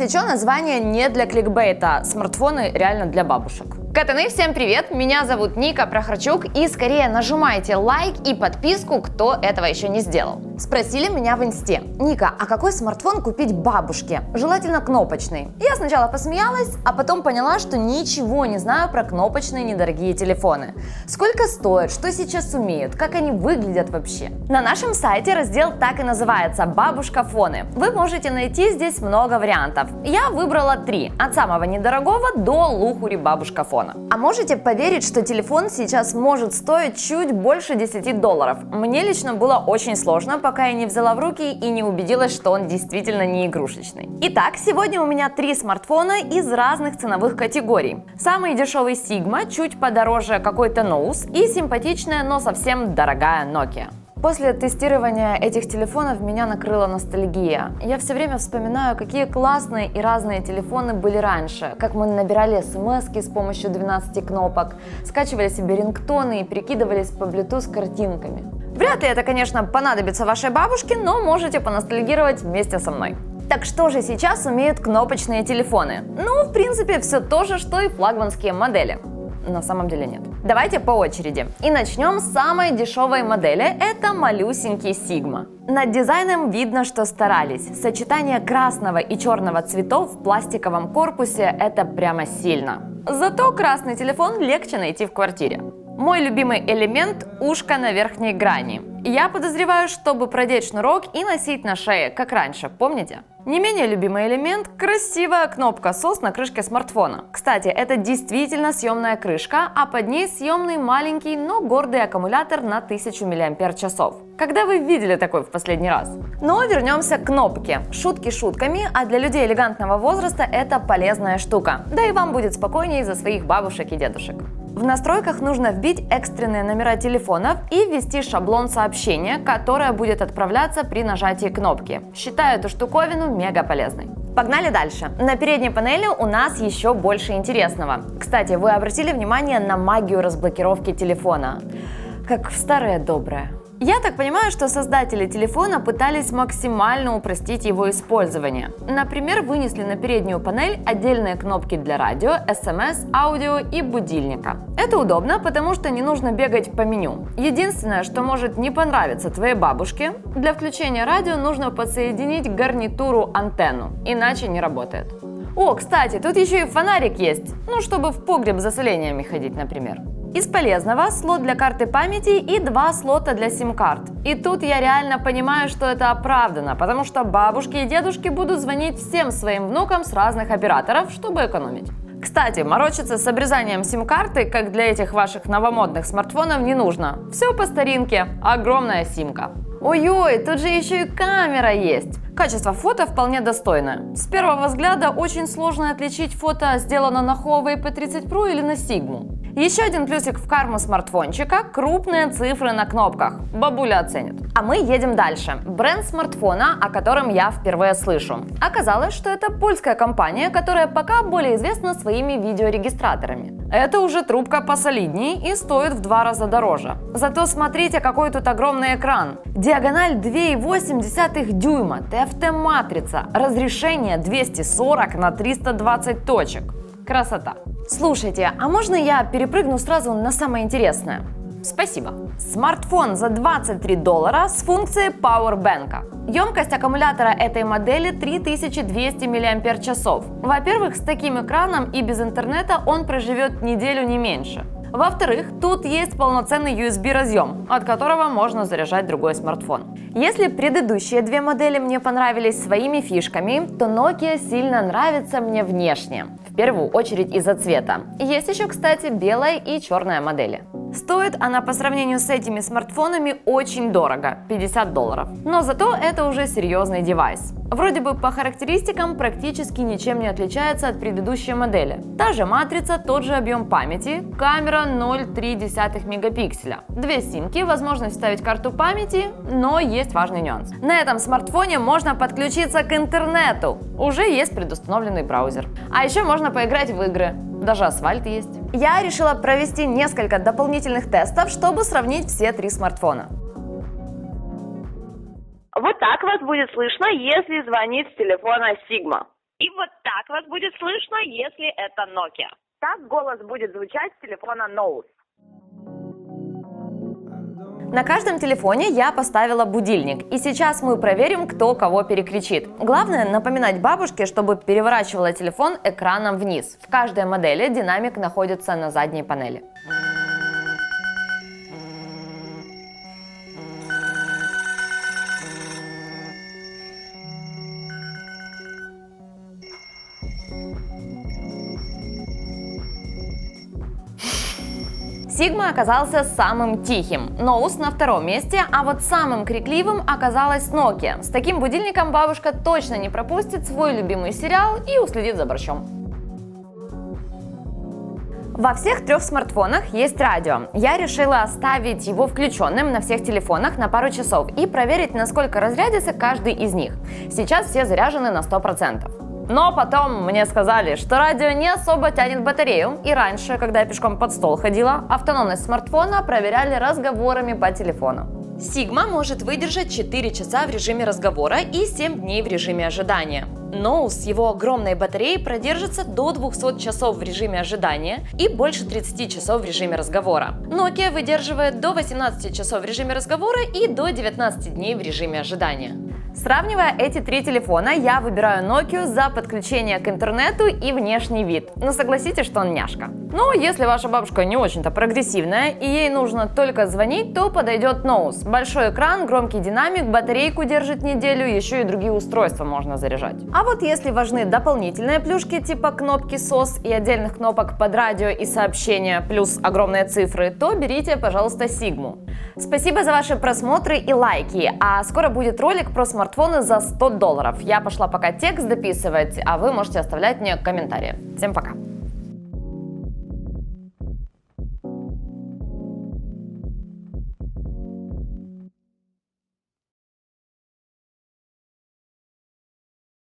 Если что, название не для кликбейта, смартфоны реально для бабушек. Катаны, всем привет! Меня зовут Ника Прохорчук, и скорее нажимайте лайк и подписку, кто этого еще не сделал. Спросили меня в инсте: Ника, а какой смартфон купить бабушке? Желательно кнопочный. Я сначала посмеялась, а потом поняла, что ничего не знаю про кнопочные недорогие телефоны. Сколько стоят, что сейчас умеют, как они выглядят вообще? На нашем сайте раздел так и называется «Бабушка-фоны». Вы можете найти здесь много вариантов. Я выбрала три, от самого недорогого до лухури бабушка-фона. А можете поверить, что телефон сейчас может стоить чуть больше $10? Мне лично было очень сложно, пока я не взяла в руки и не убедилась, что он действительно не игрушечный. Итак, сегодня у меня три смартфона из разных ценовых категорий. Самый дешевый Sigma, чуть подороже какой-то Nous и симпатичная, но совсем дорогая Nokia. После тестирования этих телефонов меня накрыла ностальгия. Я все время вспоминаю, какие классные и разные телефоны были раньше, как мы набирали смс-ки с помощью 12 кнопок, скачивали себе рингтоны и перекидывались по Bluetooth картинками. Вряд ли это, конечно, понадобится вашей бабушке, но можете поностальгировать вместе со мной. Так что же сейчас умеют кнопочные телефоны? Ну, в принципе, все то же, что и флагманские модели. На самом деле нет. Давайте по очереди. И начнем с самой дешевой модели. Это малюсенький Sigma. Над дизайном видно, что старались. Сочетание красного и черного цветов в пластиковом корпусе – это прямо сильно. Зато красный телефон легче найти в квартире. Мой любимый элемент – ушко на верхней грани. Я подозреваю, чтобы продеть шнурок и носить на шее, как раньше, помните? Не менее любимый элемент – красивая кнопка SOS на крышке смартфона. Кстати, это действительно съемная крышка, а под ней съемный маленький, но гордый аккумулятор на 1000 мАч. Когда вы видели такой в последний раз? Но вернемся к кнопке. Шутки шутками, а для людей элегантного возраста это полезная штука. Да и вам будет спокойнее за своих бабушек и дедушек. В настройках нужно вбить экстренные номера телефонов и ввести шаблон сообщения, которое будет отправляться при нажатии кнопки. Считаю эту штуковину мега полезной. Погнали дальше. На передней панели у нас еще больше интересного. Кстати, вы обратили внимание на магию разблокировки телефона? Как в старое доброе. Я так понимаю, что создатели телефона пытались максимально упростить его использование. Например, вынесли на переднюю панель отдельные кнопки для радио, смс, аудио и будильника. Это удобно, потому что не нужно бегать по меню. Единственное, что может не понравиться твоей бабушке, для включения радио нужно подсоединить к гарнитуру антенну, иначе не работает. О, кстати, тут еще и фонарик есть, ну, чтобы в погреб за соленьями ходить, например. Из полезного – слот для карты памяти и два слота для сим-карт. И тут я реально понимаю, что это оправдано, потому что бабушки и дедушки будут звонить всем своим внукам с разных операторов, чтобы экономить. Кстати, морочиться с обрезанием сим-карты, как для этих ваших новомодных смартфонов, не нужно. Все по старинке, огромная симка. Ой-ой, тут же еще и камера есть. Качество фото вполне достойное. С первого взгляда очень сложно отличить фото, сделано на Huawei P30 Pro или на Sigma. Еще один плюсик в карму смартфончика – крупные цифры на кнопках. Бабуля оценит. А мы едем дальше. Бренд смартфона, о котором я впервые слышу. Оказалось, что это польская компания, которая пока более известна своими видеорегистраторами. Это уже трубка посолиднее и стоит в 2 раза дороже. Зато смотрите, какой тут огромный экран. Диагональ 2,8 дюйма, TFT-матрица, разрешение 240 на 320 точек. Красота. Слушайте, а можно я перепрыгну сразу на самое интересное? Спасибо. Смартфон за $23 с функцией Powerbank. Емкость аккумулятора этой модели 3200 мАч. Во-первых, с таким экраном и без интернета он проживет неделю не меньше. Во-вторых, тут есть полноценный USB-разъем, от которого можно заряжать другой смартфон. Если предыдущие две модели мне понравились своими фишками, то Nokia сильно нравится мне внешне. В первую очередь из-за цвета. Есть еще, кстати, белая и черная модели. Стоит она по сравнению с этими смартфонами очень дорого – $50. Но зато это уже серьезный девайс. Вроде бы по характеристикам практически ничем не отличается от предыдущей модели. Та же матрица, тот же объем памяти, камера 0,3 мегапикселя, 2 симки, возможность вставить карту памяти, но есть важный нюанс. На этом смартфоне можно подключиться к интернету, уже есть предустановленный браузер. А еще можно поиграть в игры, даже асфальт есть. Я решила провести несколько дополнительных тестов, чтобы сравнить все три смартфона. Вот так вас будет слышно, если звонить с телефона Sigma. И вот так вас будет слышно, если это Nokia. Так голос будет звучать с телефона Nous. На каждом телефоне я поставила будильник, и сейчас мы проверим, кто кого перекричит. Главное напоминать бабушке, чтобы переворачивала телефон экраном вниз. В каждой модели динамик находится на задней панели. Sigma оказался самым тихим, Nous на втором месте, а вот самым крикливым оказалась Nokia. С таким будильником бабушка точно не пропустит свой любимый сериал и уследит за борщом. Во всех трех смартфонах есть радио. Я решила оставить его включенным на всех телефонах на пару часов и проверить, насколько разрядится каждый из них. Сейчас все заряжены на 100%. Но потом мне сказали, что радио не особо тянет батарею, и раньше, когда я пешком под стол ходила, автономность смартфона проверяли разговорами по телефону. Sigma может выдержать 4 часа в режиме разговора и 7 дней в режиме ожидания. Nous с его огромной батареей продержится до 200 часов в режиме ожидания и больше 30 часов в режиме разговора. Nokia выдерживает до 18 часов в режиме разговора и до 19 дней в режиме ожидания. Сравнивая эти три телефона, я выбираю Nokia за подключение к интернету и внешний вид. Но согласитесь, что он няшка. Но если ваша бабушка не очень-то прогрессивная и ей нужно только звонить, то подойдет Nous. Большой экран, громкий динамик, батарейку держит неделю, еще и другие устройства можно заряжать. А вот если важны дополнительные плюшки типа кнопки SOS и отдельных кнопок под радио и сообщения, плюс огромные цифры, то берите, пожалуйста, Sigma. Спасибо за ваши просмотры и лайки, а скоро будет ролик про смартфоны за $100. Я пошла пока текст дописывать, а вы можете оставлять мне комментарии. Всем пока!